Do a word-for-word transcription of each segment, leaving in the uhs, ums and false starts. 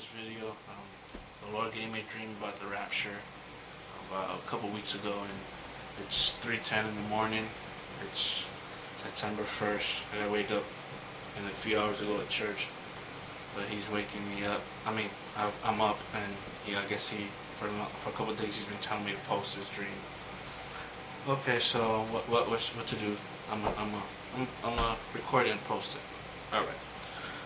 this video. Um, the Lord gave me a dream about the rapture about a couple weeks ago, and it's three ten in the morning. It's September first, and I wake up, and a few hours ago at church, but he's waking me up. I mean, I've, I'm up, and he, I guess he, for, for a couple of days, he's been telling me to post this dream. Okay, so what what what to do? I'm a, I'm a, I'm I'm a record it and post it. All right.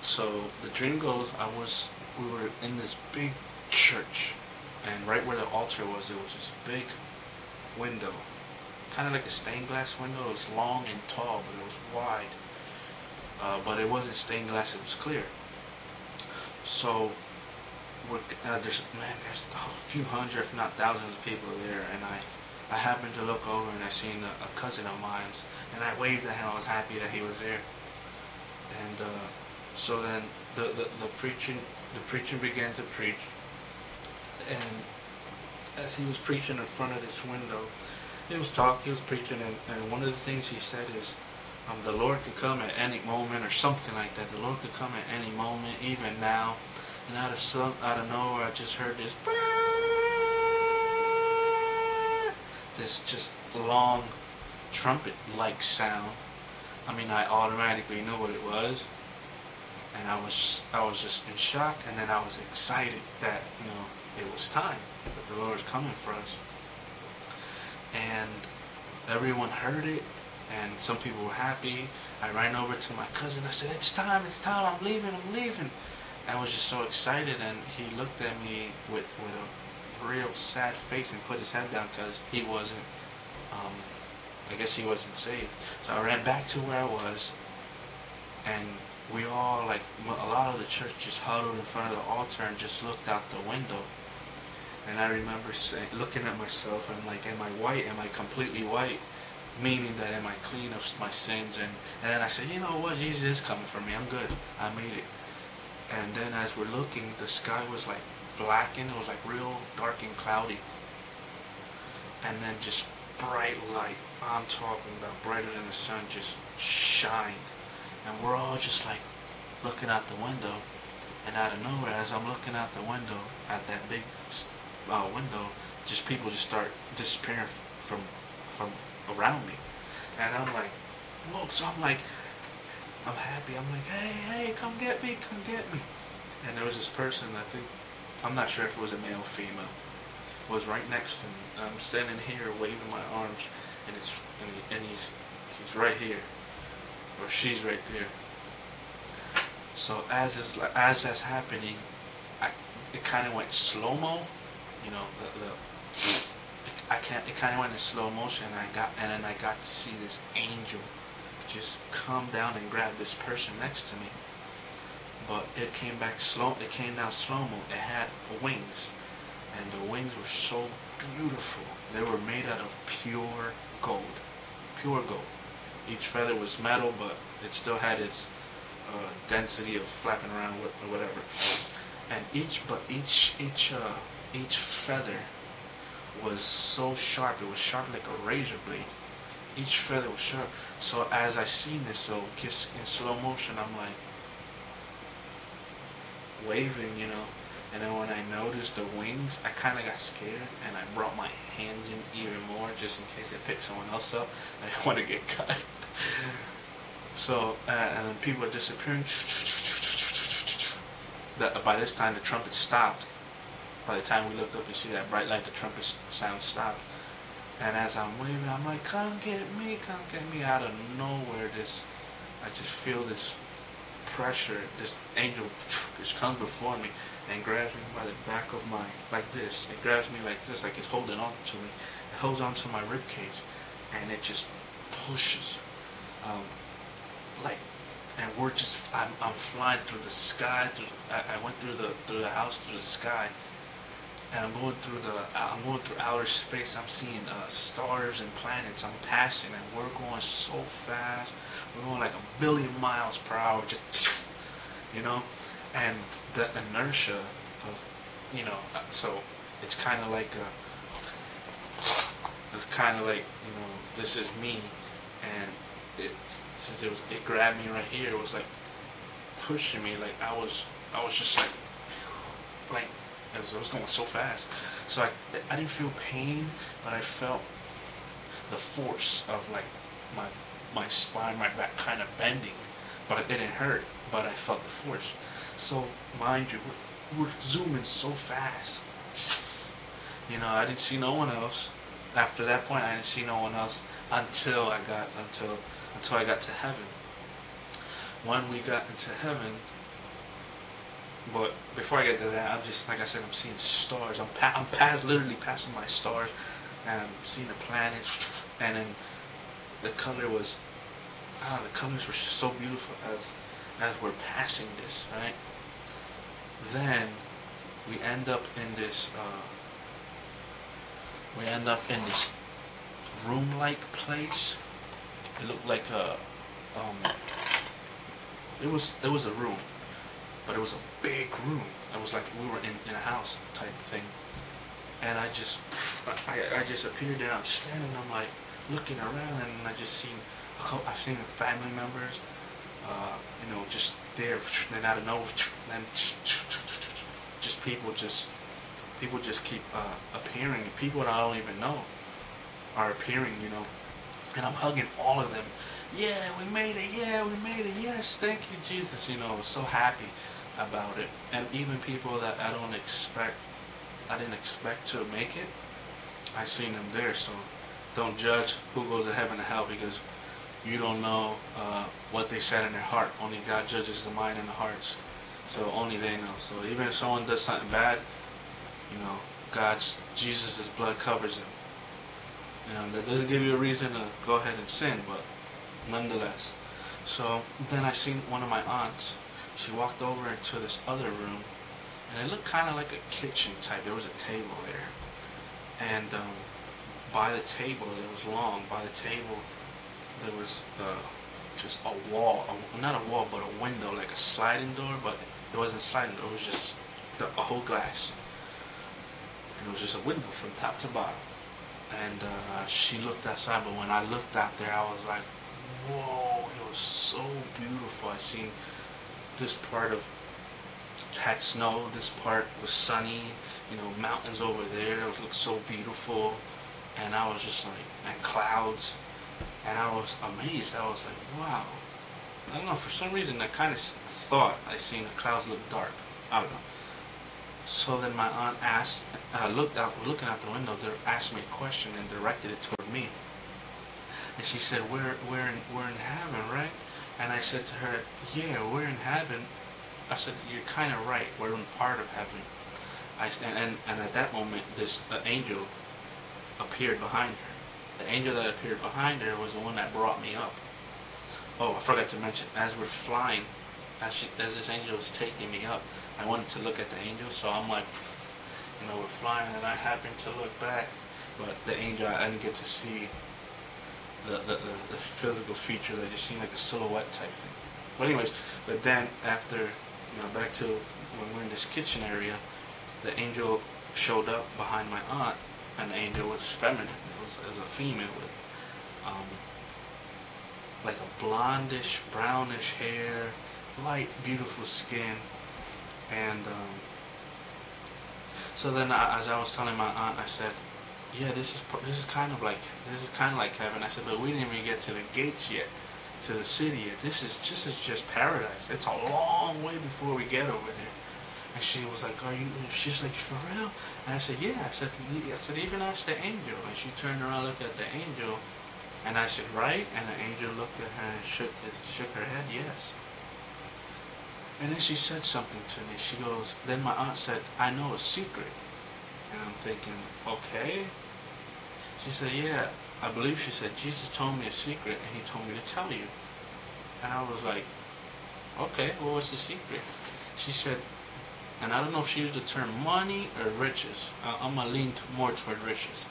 So the dream goes, I was we were in this big church, and right where the altar was, it was this big window, kind of like a stained glass window. It was long and tall, but it was wide. Uh, but it wasn't stained glass; it was clear. So we're, uh, there's man, there's a few hundred, if not thousands, of people there, and I. I happened to look over and I seen a, a cousin of mine, and I waved at him. I was happy that he was there. And uh, so then the, the the preaching the preacher began to preach, and as he was preaching in front of this window, he was talking, he was preaching, and, and one of the things he said is, um, the Lord could come at any moment, or something like that. The Lord could come at any moment, even now. And out of some out of nowhere, I just heard this. This just long trumpet-like sound. I mean, I automatically knew what it was, and I was I was just in shock, and then I was excited that, you know, it was time, that the Lord was coming for us. And everyone heard it, and some people were happy. I ran over to my cousin. I said, "It's time! It's time! I'm leaving! I'm leaving!" I was just so excited, and he looked at me with with a real sad face and put his head down, because he wasn't um, I guess he wasn't saved. So I ran back to where I was, and we all, like a lot of the church, just huddled in front of the altar and just looked out the window. And I remember saying, looking at myself, and like, am I white? Am I completely white? Meaning that, am I clean of my sins? And, and then I said, you know what, Jesus is coming for me. I'm good. I made it. And then as we're looking, the sky was like blackened. It was like real dark and cloudy, and then just bright light, I'm talking about brighter than the sun, just shined, and we're all just like looking out the window. And out of nowhere, as I'm looking out the window at that big uh, window, just people just start disappearing from from around me, and I'm like, whoa. So I'm like, I'm happy, I'm like, hey, hey, come get me, come get me. And there was this person, I think, I'm not sure if it was a male or female, was right next to me. I'm standing here waving my arms, and it's and, he, and he's he's right here, or she's right there. So as it's, as that's happening, I, it kind of went slow mo, you know. The, the it, I can't. It kind of went in slow motion. And I got and then I got to see this angel just come down and grab this person next to me. But it came back slow. It came down slow-mo. It had wings, and the wings were so beautiful. They were made out of pure gold, pure gold. Each feather was metal, but it still had its uh, density of flapping around or whatever. And each, but each, each, uh, each feather was so sharp. It was sharp like a razor blade. Each feather was sharp. So as I seen this, so just in slow motion, I'm like, waving, you know. And then when I noticed the wings, I kind of got scared, and I brought my hands in even more, just in case it picked someone else up. I didn't want to get cut. So uh, and then people are disappearing. That by this time the trumpet stopped. By the time we looked up and see that bright light, the trumpet sound stopped. And as I'm waving, I'm like, "Come get me, come get me!" Out of nowhere, this I just feel this pressure. This angel just comes before me and grabs me by the back of my, like this. It grabs me like this, like it's holding on to me. It holds on to my ribcage, and it just pushes. Um, like, and we're just, I'm, I'm flying through the sky. Through, I, I went through the through the house, through the sky, and I'm going through the, I'm going through outer space. I'm seeing uh, stars and planets. I'm passing, and we're going so fast. We're going like a billion miles per hour, just, you know, and the inertia of, you know, so it's kind of like a, it's kind of like, you know, this is me, and it, since it was, it grabbed me right here, it was like pushing me, like I was, I was just like, like it was, it was going so fast. So I, I didn't feel pain, but I felt the force of like my my spine, my back kind of bending, but it didn't hurt. But I felt the force. So mind you, we're, we're zooming so fast. You know, I didn't see no one else. After that point, I didn't see no one else until I got until until I got to heaven. When we got into heaven, but before I get to that, I'm just, like I said, I'm seeing stars. I'm pa I'm past, literally passing my stars, and I'm seeing the planets, and then the color was, ah, the colors were so beautiful as as we're passing this, right? Then we end up in this, uh, we end up in this room-like place. It looked like a, um, it was it was a room. But it was a big room. It was like we were in, in a house type thing. And I just, I, I just appeared there. I'm standing. I'm like looking around, and I just seen, I've seen family members, uh, you know, just there. Then out of nowhere, then just people, just people, just keep uh, appearing. People that I don't even know are appearing, you know. And I'm hugging all of them. Yeah, we made it. Yeah, we made it. Yes, thank you, Jesus. You know, I was so happy about it. And even people that I don't expect, I didn't expect to make it, I seen them there. So don't judge who goes to heaven or hell, because you don't know uh, what they said in their heart. Only God judges the mind and the hearts. So only they know. So even if someone does something bad, you know, God's, Jesus' blood covers them. You know, that doesn't give you a reason to go ahead and sin, but nonetheless. So then I seen one of my aunts. She walked over into this other room, and it looked kind of like a kitchen type. There was a table there, and um, by the table, it was long. By the table, there was uh, just a wall, a, not a wall, but a window, like a sliding door. But it wasn't sliding door. It was just a whole glass, and it was just a window from top to bottom. And uh, she looked outside, but when I looked out there, I was like, whoa, it was so beautiful. I seen this part of had snow, this part was sunny, you know, mountains over there, it looked so beautiful. And I was just like, and clouds, and I was amazed. I was like, wow. I don't know, for some reason I kind of thought I seen the clouds look dark. I don't know. So then my aunt asked, uh, looked out, looking out the window, they asked me a question and directed it toward me. And she said, we're, we're, in, we're in heaven, right? And I said to her, yeah, we're in heaven. I said, you're kind of right. We're in part of heaven. I, and, and, and at that moment, this uh, angel appeared behind her. The angel that appeared behind her was the one that brought me up. Oh, I forgot to mention, as we're flying, as, she, as this angel was taking me up, I wanted to look at the angel, so I'm like, you know, we're flying, and I happened to look back, but the angel, I didn't get to see the, the, the, the physical features. I just seen like a silhouette type thing. But anyways, but then after, you know, back to when we're in this kitchen area, the angel showed up behind my aunt, and the angel was feminine. It was, it was a female with um, like a blondish, brownish hair, light, beautiful skin. And um, so then, I, as I was telling my aunt, I said, "Yeah, this is this is kind of like this is kind of like heaven." I said, "But we didn't even get to the gates yet, to the city yet. This is this is just paradise. It's a long way before we get over there." And she was like, "Are you?" She's like, "For real?" And I said, "Yeah." I said, "I said even ask the angel." And she turned around, looked at the angel, and I said, "Right?" And the angel looked at her and shook shook her head, "Yes." And then she said something to me. She goes, then my aunt said, I know a secret. And I'm thinking, okay. She said, yeah, I believe she said, Jesus told me a secret and he told me to tell you. And I was like, okay, well, what's the secret? She said, and I don't know if she used the term money or riches. I I'm going to lean more toward riches.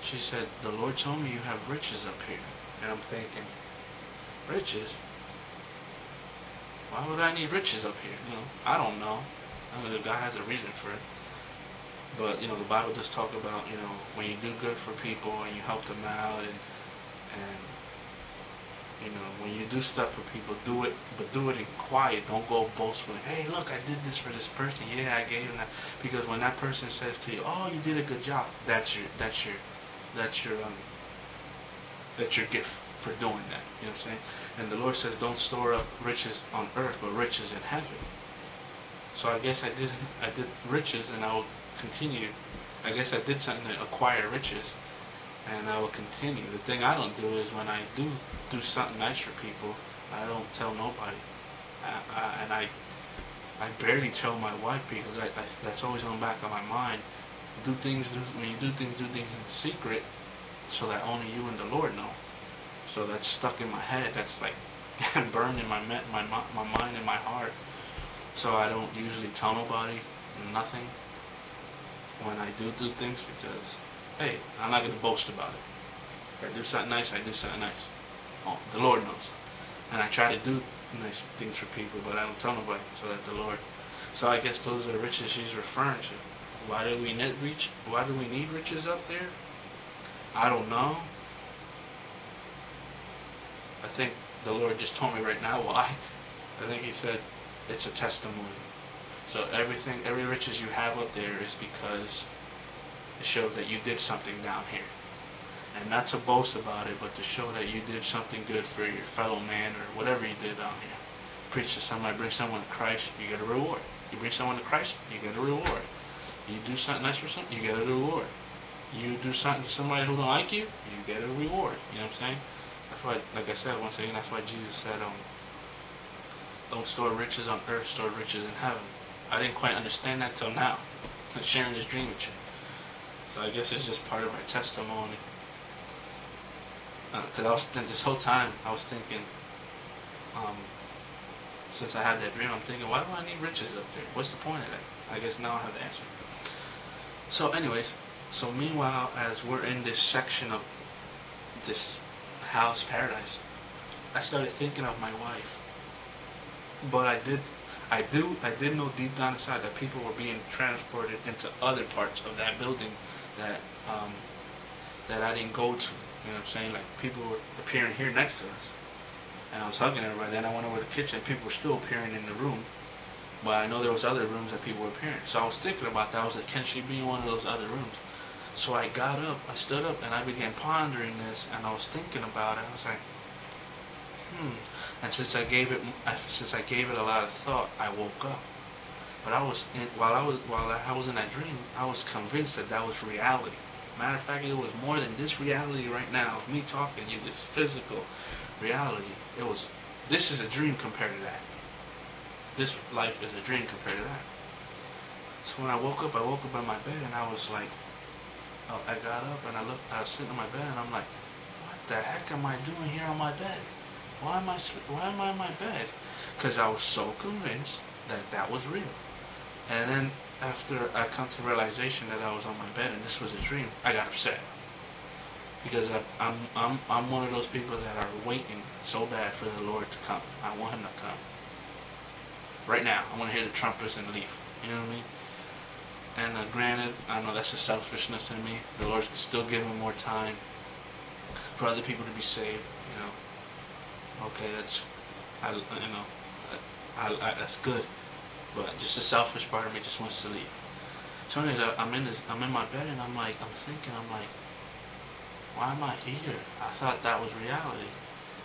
She said, the Lord told me you have riches up here. And I'm thinking, riches? Why would I need riches up here? You know, I don't know. I mean, God has a reason for it. But you know, the Bible does talk about, you know, when you do good for people and you help them out, and and You know, when you do stuff for people, do it, but do it in quiet. Don't go boastful. Hey, look, I did this for this person. Yeah, I gave him that. Because when that person says to you, "Oh, you did a good job," that's your, that's your, that's your, um, that's your gift for doing that. You know what I'm saying? And the Lord says, "Don't store up riches on earth, but riches in heaven." So I guess I did, I did riches, and I will continue. I guess I did something to acquire riches. And I will continue. The thing I don't do is when I do do something nice for people, I don't tell nobody. I, I, and I I barely tell my wife because I, I, that's always on the back of my mind. Do things, do, when you do things, do things in secret so that only you and the Lord know. So that's stuck in my head. That's like burned in my, my, my mind and my heart. So I don't usually tell nobody nothing when I do do things because... hey, I'm not going to boast about it. If I do something nice, I do something nice. Oh, the Lord knows. And I try to do nice things for people, but I don't tell nobody, so that the Lord... So I guess those are the riches she's referring to. Why do we need, reach, why do we need riches up there? I don't know. I think the Lord just told me right now why. I think he said, it's a testimony. So everything, every riches you have up there is because... it shows that you did something down here. And not to boast about it, but to show that you did something good for your fellow man or whatever you did down here. Preach to somebody, bring someone to Christ, you get a reward. You bring someone to Christ, you get a reward. You do something nice for something, you get a reward. You do something to somebody who don't like you, you get a reward. You know what I'm saying? That's why, like I said once again, that's why Jesus said, um, don't store riches on earth, store riches in heaven. I didn't quite understand that till now. I'm sharing this dream with you. So I guess it's just part of my testimony. Because uh, I was thinking this whole time, I was thinking, um, since I had that dream, I'm thinking, why do I need riches up there? What's the point of that? I guess now I have the answer. So anyways, so meanwhile, as we're in this section of this house paradise, I started thinking of my wife. But I did... I do, I did know deep down inside that people were being transported into other parts of that building that um, that I didn't go to. You know what I'm saying? Like, people were appearing here next to us. And I was hugging everybody. Then I went over to the kitchen. People were still appearing in the room. But I know there was other rooms that people were appearing. So I was thinking about that. I was like, can she be in one of those other rooms? So I got up, I stood up, and I began pondering this. And I was thinking about it. I was like, hmm. And since I gave it, since I gave it a lot of thought, I woke up. But I was, in, while I was, while I was in that dream, I was convinced that that was reality. Matter of fact, it was more than this reality right now. Me talking to you, this physical reality. It was. This is a dream compared to that. This life is a dream compared to that. So when I woke up, I woke up in my bed and I was like, I got up and I looked. I was sitting in my bed and I'm like, what the heck am I doing here on my bed? Why am I sleep? Why am I in my bed? Because I was so convinced that that was real. And then after I come to the realization that I was on my bed and this was a dream, I got upset. Because I, I'm I'm I'm one of those people that are waiting so bad for the Lord to come. I want Him to come. Right now, I want to hear the trumpets and leave. You know what I mean? And uh, granted, I know that's the selfishness in me. The Lord's still giving more time for other people to be saved. You know. Okay, that's, I, you know, I, I, that's good, but just the selfish part of me just wants to leave. So anyways, I, I'm in this, I'm in my bed and I'm like, I'm thinking, I'm like, why am I here? I thought that was reality,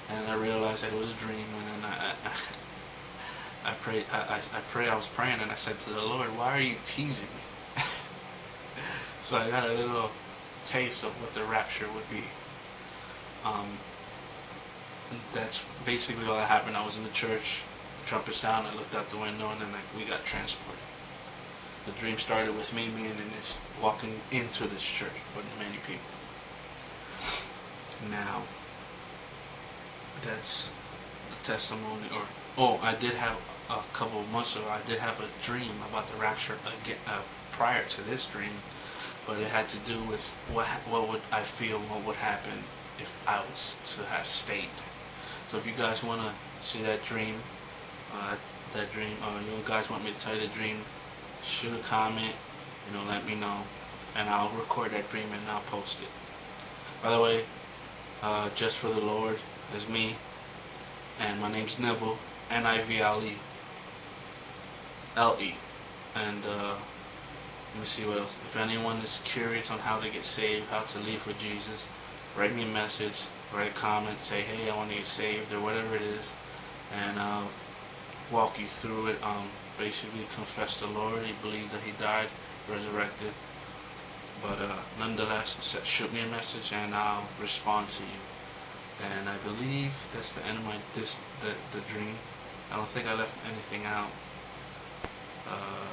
and I realized that it was a dream. And then I, I, I prayed, I, I, I prayed, I was praying, and I said to the Lord, why are you teasing me? So I got a little taste of what the rapture would be. Um. That's basically all that happened. I was in the church, the trumpet sounded, I looked out the window, and then like we got transported. The dream started with me being in this, walking into this church with many people. Now, that's the testimony. Or oh, I did have a couple of months ago. I did have a dream about the rapture again uh, prior to this dream, but it had to do with what what would I feel, what would happen if I was to have stayed. So if you guys want to see that dream, uh, that dream, uh, you guys want me to tell you the dream, shoot a comment, you know, let me know, and I'll record that dream and I'll post it. By the way, uh, Just for the Lord is me, and my name's Neville, N I V L E, L E, and uh, let me see what else. If anyone is curious on how to get saved, how to live for Jesus, write me a message, write a comment, say, hey, I want to get saved, or whatever it is, and I'll walk you through it. Um, basically, confess the Lord, you believe that He died, resurrected, but uh, nonetheless, shoot me a message, and I'll respond to you. And I believe that's the end of my this the, the dream. I don't think I left anything out. Uh,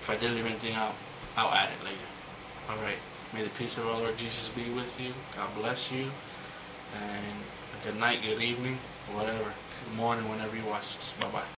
if I did leave anything out, I'll add it later. Alright, may the peace of our Lord Jesus be with you. God bless you. And good night, good evening, whatever. Good morning, whenever you watch this. Bye-bye.